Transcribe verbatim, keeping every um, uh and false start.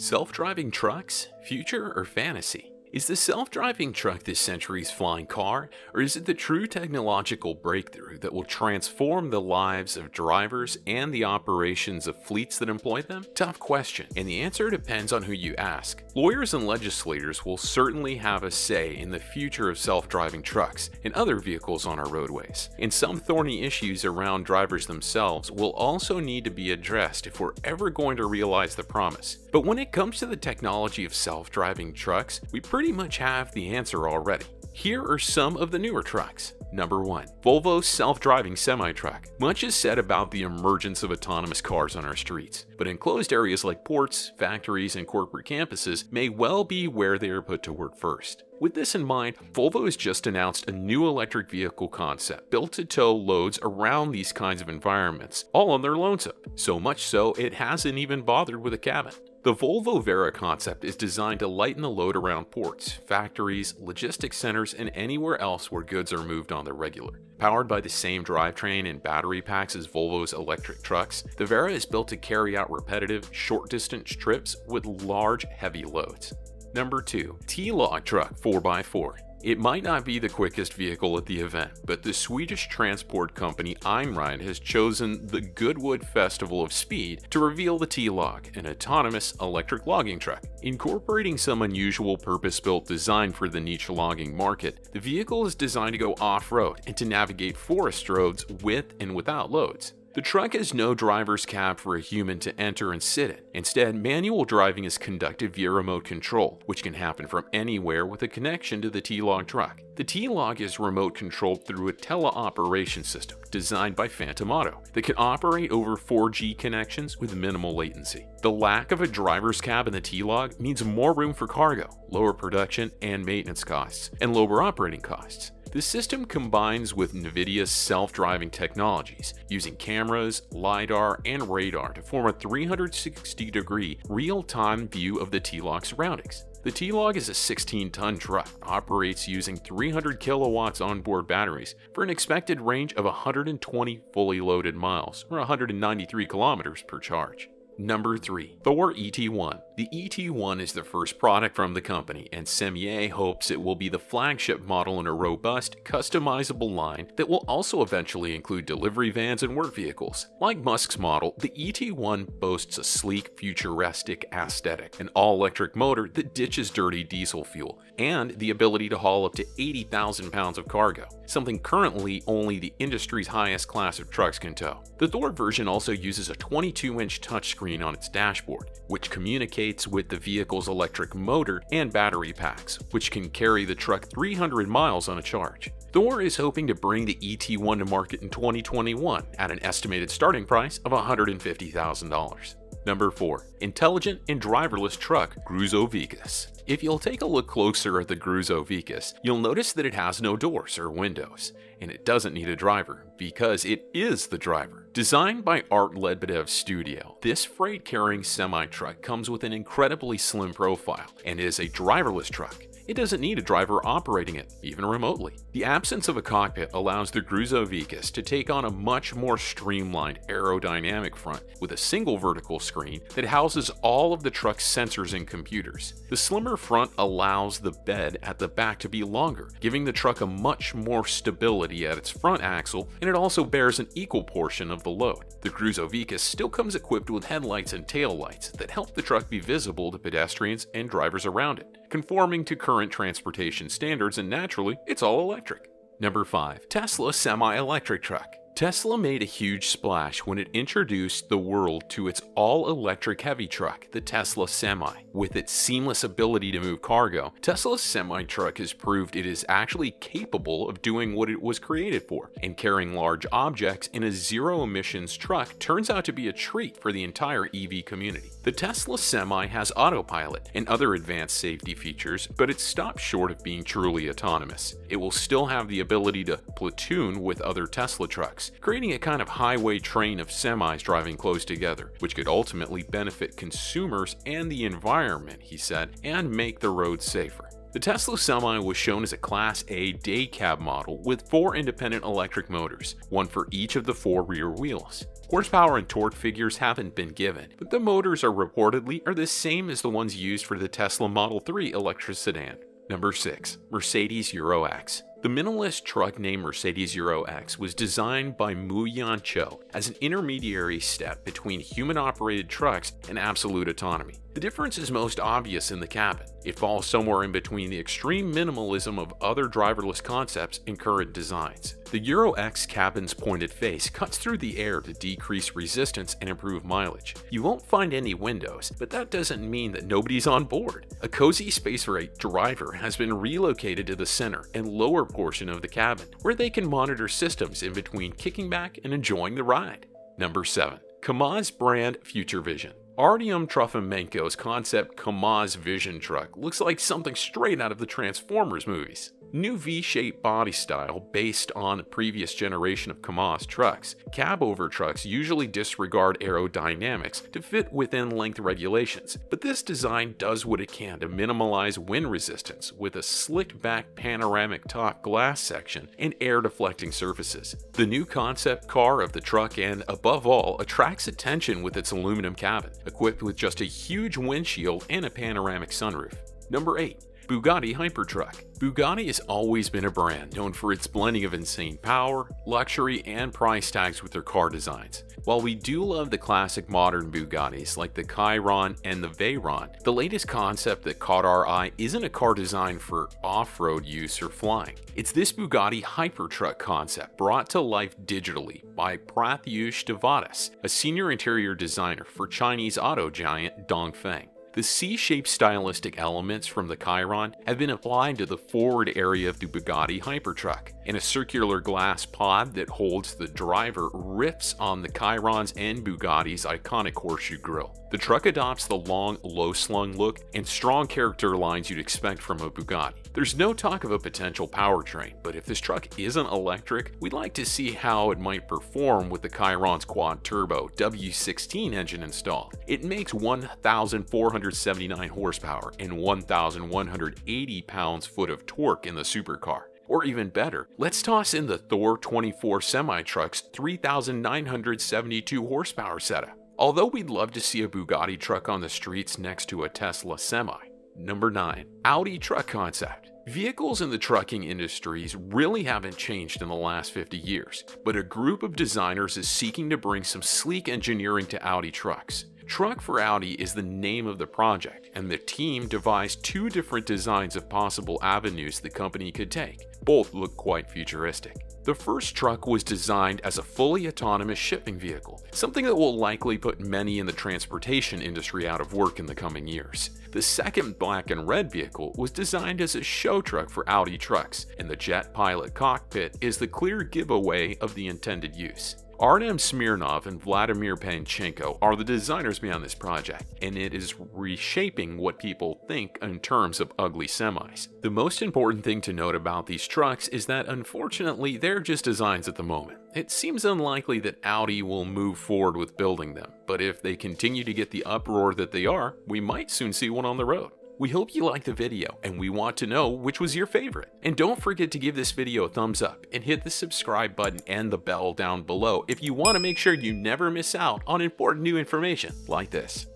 Self-driving trucks, future or fantasy? Is the self-driving truck this century's flying car, or is it the true technological breakthrough that will transform the lives of drivers and the operations of fleets that employ them? Tough question, and the answer depends on who you ask. Lawyers and legislators will certainly have a say in the future of self-driving trucks and other vehicles on our roadways, and some thorny issues around drivers themselves will also need to be addressed if we're ever going to realize the promise. But when it comes to the technology of self-driving trucks, we pretty much have the answer already. Here are some of the newer trucks. Number one. Volvo self-driving semi-truck. Much is said about the emergence of autonomous cars on our streets, but enclosed areas like ports, factories, and corporate campuses may well be where they are put to work first. With this in mind, Volvo has just announced a new electric vehicle concept built to tow loads around these kinds of environments, all on their loan sub. So much so, it hasn't even bothered with a cabin. The Volvo Vera concept is designed to lighten the load around ports, factories, logistics centers, and anywhere else where goods are moved on the regular. Powered by the same drivetrain and battery packs as Volvo's electric trucks, the Vera is built to carry out repetitive, short-distance trips with large, heavy loads. Number two. T-Log truck four by four. It might not be the quickest vehicle at the event, but the Swedish transport company Einride has chosen the Goodwood Festival of Speed to reveal the T-Log, an autonomous electric logging truck. Incorporating some unusual purpose-built design for the niche logging market, the vehicle is designed to go off-road and to navigate forest roads with and without loads. The truck has no driver's cab for a human to enter and sit in. Instead, manual driving is conducted via remote control, which can happen from anywhere with a connection to the T-Log truck. The T-Log is remote controlled through a teleoperation system designed by Phantom Auto that can operate over four G connections with minimal latency. The lack of a driver's cab in the T-Log means more room for cargo, lower production and maintenance costs, and lower operating costs. The system combines with NVIDIA's self-driving technologies, using cameras, LIDAR, and radar to form a three hundred sixty degree real-time view of the T-Log surroundings. The T-Log is a sixteen ton truck, operates using three hundred kilowatts onboard batteries for an expected range of one hundred twenty fully loaded miles, or one hundred ninety-three kilometers per charge. Number three. Thor E T one. The E T one is the first product from the company, and Semi hopes it will be the flagship model in a robust, customizable line that will also eventually include delivery vans and work vehicles. Like Musk's model, the E T one boasts a sleek, futuristic aesthetic, an all-electric motor that ditches dirty diesel fuel, and the ability to haul up to eighty thousand pounds of cargo, something currently only the industry's highest class of trucks can tow. The Thor version also uses a twenty-two inch touchscreen on its dashboard, which communicates with the vehicle's electric motor and battery packs, which can carry the truck three hundred miles on a charge. Thor is hoping to bring the E T one to market in twenty twenty-one at an estimated starting price of one hundred fifty thousand dollars. Number four. Intelligent and driverless truck Gruzovikus. If you'll take a look closer at the Gruzovikus, you'll notice that it has no doors or windows, and it doesn't need a driver, because it is the driver. Designed by Art Lebedev Studio, this freight-carrying semi-truck comes with an incredibly slim profile and is a driverless truck. It doesn't need a driver operating it, even remotely. The absence of a cockpit allows the Gruzovikus to take on a much more streamlined aerodynamic front with a single vertical screen that houses all of the truck's sensors and computers. The slimmer front allows the bed at the back to be longer, giving the truck a much more stability at its front axle, and it also bears an equal portion of the load. The Gruzovikus still comes equipped with headlights and taillights that help the truck be visible to pedestrians and drivers around it, conforming to current transportation standards, and naturally, it's all electric. Number five. Tesla semi-electric truck. Tesla made a huge splash when it introduced the world to its all-electric heavy truck, the Tesla Semi. With its seamless ability to move cargo, Tesla's semi-truck has proved it is actually capable of doing what it was created for, and carrying large objects in a zero-emissions truck turns out to be a treat for the entire E V community. The Tesla Semi has autopilot and other advanced safety features, but it stops short of being truly autonomous. It will still have the ability to platoon with other Tesla trucks, creating a kind of highway train of semis driving close together, which could ultimately benefit consumers and the environment, he said, and make the roads safer. The Tesla Semi was shown as a Class A day cab model with four independent electric motors, one for each of the four rear wheels. Horsepower and torque figures haven't been given, but the motors are reportedly are the same as the ones used for the Tesla Model three electric sedan. Number six. Mercedes-Zero X. The minimalist truck named Mercedes-Zero X was designed by Mu Yan Cho as an intermediary step between human-operated trucks and absolute autonomy. The difference is most obvious in the cabin. It falls somewhere in between the extreme minimalism of other driverless concepts and current designs. The Zero X cabin's pointed face cuts through the air to decrease resistance and improve mileage. You won't find any windows, but that doesn't mean that nobody's on board. A cozy space rate driver has been relocated to the center and lower portion of the cabin, where they can monitor systems in between kicking back and enjoying the ride. Number seven. Kamaz brand future vision. Artem Trofimenko's concept Kamaz Vision Truck looks like something straight out of the Transformers movies. New V-shaped body style based on the previous generation of Kamaz trucks, cab-over trucks usually disregard aerodynamics to fit within length regulations, but this design does what it can to minimize wind resistance with a slicked-back panoramic top glass section and air-deflecting surfaces. The new concept car of the truck and, above all, attracts attention with its aluminum cabin, equipped with just a huge windshield and a panoramic sunroof. Number eight. Bugatti Hypertruck. Bugatti has always been a brand known for its blending of insane power, luxury, and price tags with their car designs. While we do love the classic modern Bugattis like the Chiron and the Veyron, the latest concept that caught our eye isn't a car designed for off-road use or flying. It's this Bugatti Hypertruck concept brought to life digitally by Pratyush Devadas, a senior interior designer for Chinese auto giant Dongfeng. The C-shaped stylistic elements from the Chiron have been applied to the forward area of the Bugatti Hypertruck, and a circular glass pod that holds the driver rips on the Chiron's and Bugatti's iconic horseshoe grille. The truck adopts the long, low-slung look and strong character lines you'd expect from a Bugatti. There's no talk of a potential powertrain, but if this truck isn't electric, we'd like to see how it might perform with the Chiron's quad-turbo W sixteen engine installed. It makes one thousand four hundred seventy-nine horsepower and one thousand one hundred eighty pounds-foot of torque in the supercar. Or even better, let's toss in the Thor twenty-four Semi truck's three thousand nine hundred seventy-two horsepower setup. Although we'd love to see a Bugatti truck on the streets next to a Tesla Semi. Number nine. Audi truck concept. Vehicles in the trucking industries really haven't changed in the last fifty years, but a group of designers is seeking to bring some sleek engineering to Audi trucks. Truck for Audi is the name of the project, and the team devised two different designs of possible avenues the company could take. Both look quite futuristic. The first truck was designed as a fully autonomous shipping vehicle, something that will likely put many in the transportation industry out of work in the coming years. The second black and red vehicle was designed as a show truck for Audi trucks, and the jet pilot cockpit is the clear giveaway of the intended use. Artem Smirnov and Vladimir Panchenko are the designers behind this project, and it is reshaping what people think in terms of ugly semis. The most important thing to note about these trucks is that unfortunately they're just designs at the moment. It seems unlikely that Audi will move forward with building them, but if they continue to get the uproar that they are, we might soon see one on the road. We hope you liked the video, and we want to know which was your favorite. And don't forget to give this video a thumbs up and hit the subscribe button and the bell down below if you want to make sure you never miss out on important new information like this.